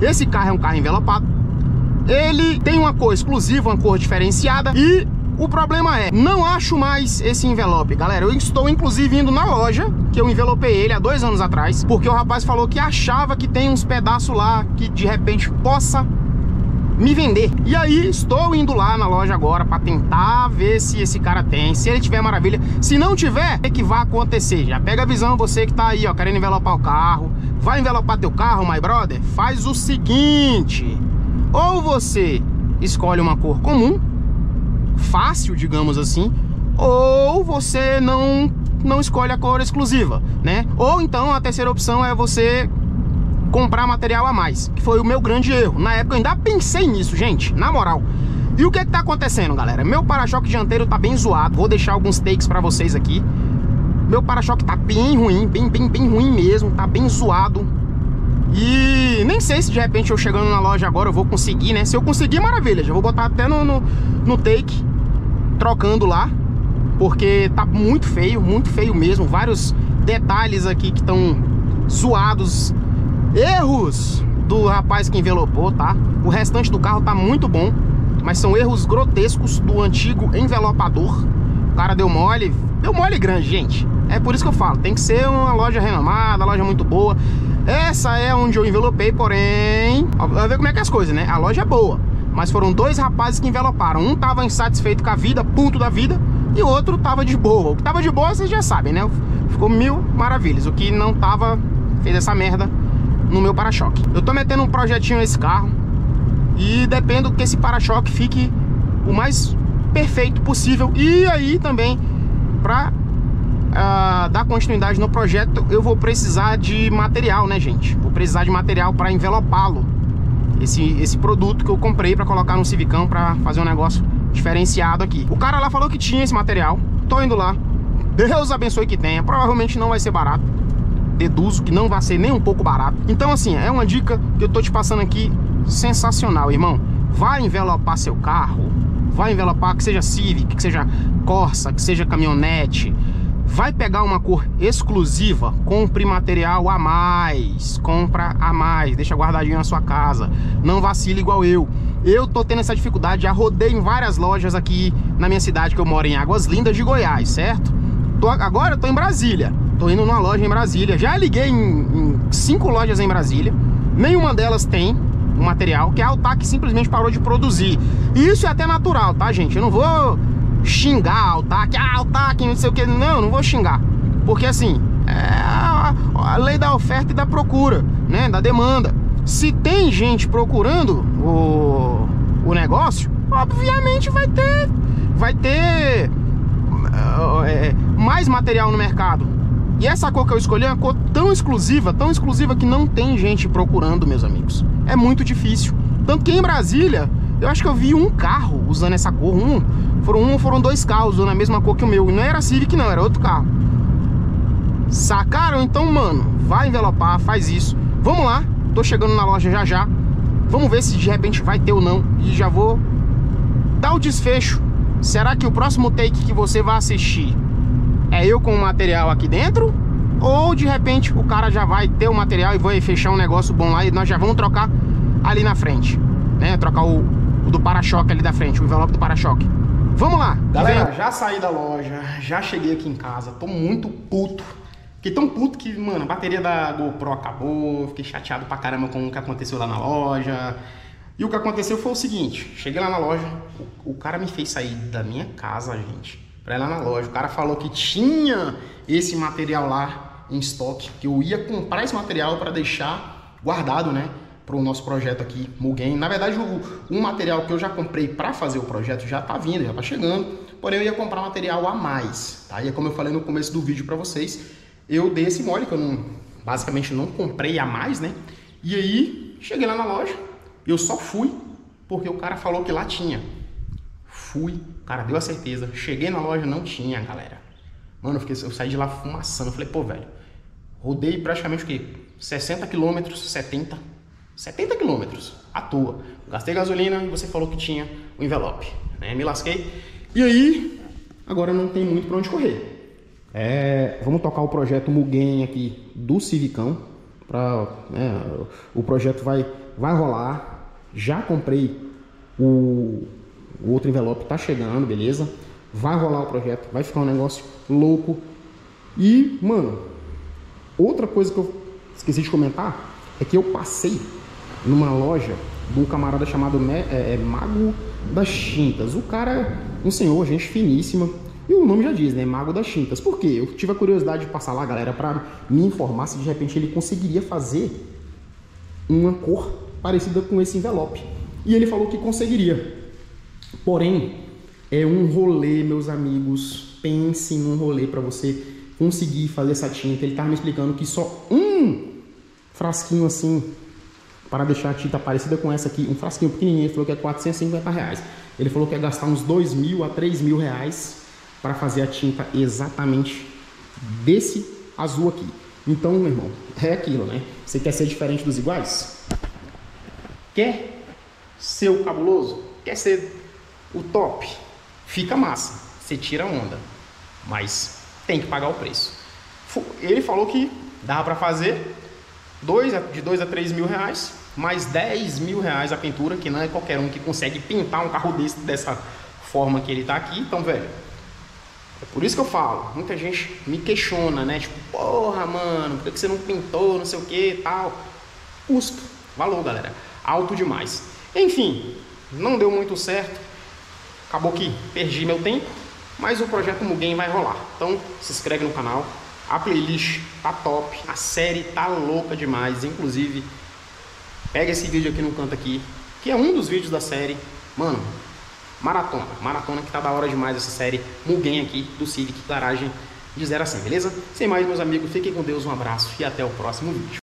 Esse carro é um carro envelopado. Ele tem uma cor exclusiva, uma cor diferenciada. E o problema é, não acho mais esse envelope. Galera, eu estou inclusive indo na loja, que eu envelopei ele há 2 anos atrás, porque o rapaz falou que achava que tem uns pedaços lá que de repente possa me vender. E aí estou indo lá na loja agora para tentar ver se esse cara tem. Se ele tiver, maravilha. Se não tiver, é que vai acontecer. Já pega a visão, você que tá aí, ó, querendo envelopar o carro. Vai envelopar teu carro, my brother? Faz o seguinte: ou você escolhe uma cor comum, fácil, digamos assim, ou você não escolhe a cor exclusiva, né? Ou então a terceira opção é você comprar material a mais, que foi o meu grande erro. Na época eu ainda pensei nisso, gente, na moral. E o que é que tá acontecendo, galera? Meu para-choque dianteiro tá bem zoado. Vou deixar alguns takes pra vocês aqui. Meu para-choque tá bem ruim, bem ruim mesmo, tá bem zoado. E nem sei se de repente eu chegando na loja agora eu vou conseguir, né? Se eu conseguir, maravilha, já vou botar até no take, trocando lá, porque tá muito feio mesmo. Vários detalhes aqui que estão zoados, erros do rapaz que envelopou, tá? O restante do carro tá muito bom, mas são erros grotescos do antigo envelopador. O cara deu mole grande, gente. É por isso que eu falo, tem que ser uma loja renomada, uma loja muito boa. Essa é onde eu envelopei, porém... Vai ver como é que é as coisas, né? A loja é boa, mas foram 2 rapazes que enveloparam. Um tava insatisfeito com a vida, puto da vida, e o outro tava de boa. O que tava de boa, vocês já sabem, né? Ficou mil maravilhas. O que não tava, fez essa merda no meu para-choque. Eu tô metendo um projetinho nesse carro e dependo que esse para-choque fique o mais perfeito possível. E aí também, pra dar continuidade no projeto, eu vou precisar de material, né, gente? Vou precisar de material pra envelopá-lo, esse produto que eu comprei pra colocar no Civicão, pra fazer um negócio diferenciado aqui. O cara lá falou que tinha esse material. Tô indo lá, Deus abençoe que tenha. Provavelmente não vai ser barato, deduzo que não vai ser nem um pouco barato. Então assim, é uma dica que eu tô te passando aqui, sensacional, irmão. Vai envelopar seu carro, vai envelopar, que seja Civic, que seja Corsa, que seja caminhonete. Vai pegar uma cor exclusiva, compre material a mais, compra a mais, deixa guardadinho na sua casa. Não vacile igual eu. Eu tô tendo essa dificuldade, já rodei em várias lojas aqui na minha cidade, que eu moro em Águas Lindas de Goiás, certo? Agora eu tô em Brasília. Tô indo numa loja em Brasília. Já liguei em 5 lojas em Brasília. Nenhuma delas tem um material que a Autaque simplesmente parou de produzir. E isso é até natural, tá, gente? Eu não vou xingar a Autaque. Ah, Autaque, não sei o que. Não, não vou xingar. Porque assim, é a lei da oferta e da procura, né? Da demanda. Se tem gente procurando o negócio, obviamente vai ter mais material no mercado. E essa cor que eu escolhi é uma cor tão exclusiva que não tem gente procurando, meus amigos. É muito difícil. Tanto que em Brasília, eu acho que eu vi um carro usando essa cor. Foram 2 carros usando a mesma cor que o meu. E não era Civic não, era outro carro. Sacaram? Então, mano, vai envelopar, faz isso. Vamos lá, tô chegando na loja já já. Vamos ver se de repente vai ter ou não. E já vou dar o desfecho. Será que o próximo take que você vai assistir é eu com o material aqui dentro? Ou de repente o cara já vai ter o material e vai fechar um negócio bom lá, e nós já vamos trocar ali na frente, né? Trocar o do para-choque ali da frente, o envelope do para-choque. Vamos lá! Galera, já saí da loja, já cheguei aqui em casa, tô muito puto. Fiquei tão puto que, mano, a bateria da GoPro acabou. Fiquei chateado pra caramba com o que aconteceu lá na loja. E o que aconteceu foi o seguinte: cheguei lá na loja, o cara me fez sair da minha casa, gente, pra ir lá na loja. O cara falou que tinha esse material lá em estoque, que eu ia comprar esse material para deixar guardado, né, para o nosso projeto aqui, Mugen. Na verdade, o material que eu já comprei para fazer o projeto já tá vindo, já tá chegando, porém eu ia comprar material a mais, tá? E é como eu falei no começo do vídeo para vocês, eu dei esse mole, que eu basicamente não comprei a mais, né? E aí, cheguei lá na loja, eu só fui porque o cara falou que lá tinha. Fui, cara, deu a certeza. Cheguei na loja, não tinha, galera. Mano, eu saí de lá fumaçando. Falei, pô, velho, rodei praticamente o quê? 60 quilômetros, 70. 70 quilômetros, à toa. Gastei gasolina e você falou que tinha o envelope, né? Me lasquei. E aí, agora não tem muito pra onde correr. Vamos tocar o projeto Mugen aqui do Civicão. pra, né, o projeto vai rolar. Já comprei o outro envelope, tá chegando, beleza? Vai rolar o projeto, vai ficar um negócio louco. E, mano, outra coisa que eu esqueci de comentar é que eu passei numa loja de um camarada chamado Mago das Tintas. O cara, um senhor, gente finíssima. E o nome já diz, né? Mago das Tintas. Por quê? Eu tive a curiosidade de passar lá, galera, pra me informar se de repente ele conseguiria fazer uma cor parecida com esse envelope. E ele falou que conseguiria. Porém, é um rolê, meus amigos. Pense num rolê para você conseguir fazer essa tinta. Ele tava me explicando que só um frasquinho assim, para deixar a tinta parecida com essa aqui, um frasquinho pequenininho, ele falou que é R$450. Ele falou que ia gastar uns R$2.000 a R$3.000 para fazer a tinta exatamente desse azul aqui. Então, meu irmão, é aquilo, né? Você quer ser diferente dos iguais? Quer ser o cabuloso? Quer ser o top? Fica massa, você tira onda, mas tem que pagar o preço. Ele falou que dava para fazer de 2 a 3 mil reais, mais R$10.000 a pintura, que não é qualquer um que consegue pintar um carro desse, dessa forma que ele tá aqui. Então, velho, é por isso que eu falo, muita gente me questiona, né? Tipo, porra, mano, por que você não pintou, não sei o que e tal. Custo, valor, galera, alto demais. Enfim, não deu muito certo, acabou que perdi meu tempo, mas o projeto Mugen vai rolar. Então, se inscreve no canal. A playlist tá top, a série tá louca demais, inclusive pega esse vídeo aqui no canto aqui, que é um dos vídeos da série, mano, maratona que tá da hora demais essa série Mugen aqui do Civic Garagem de 0 a 100, beleza? Sem mais, meus amigos, fiquem com Deus, um abraço e até o próximo vídeo.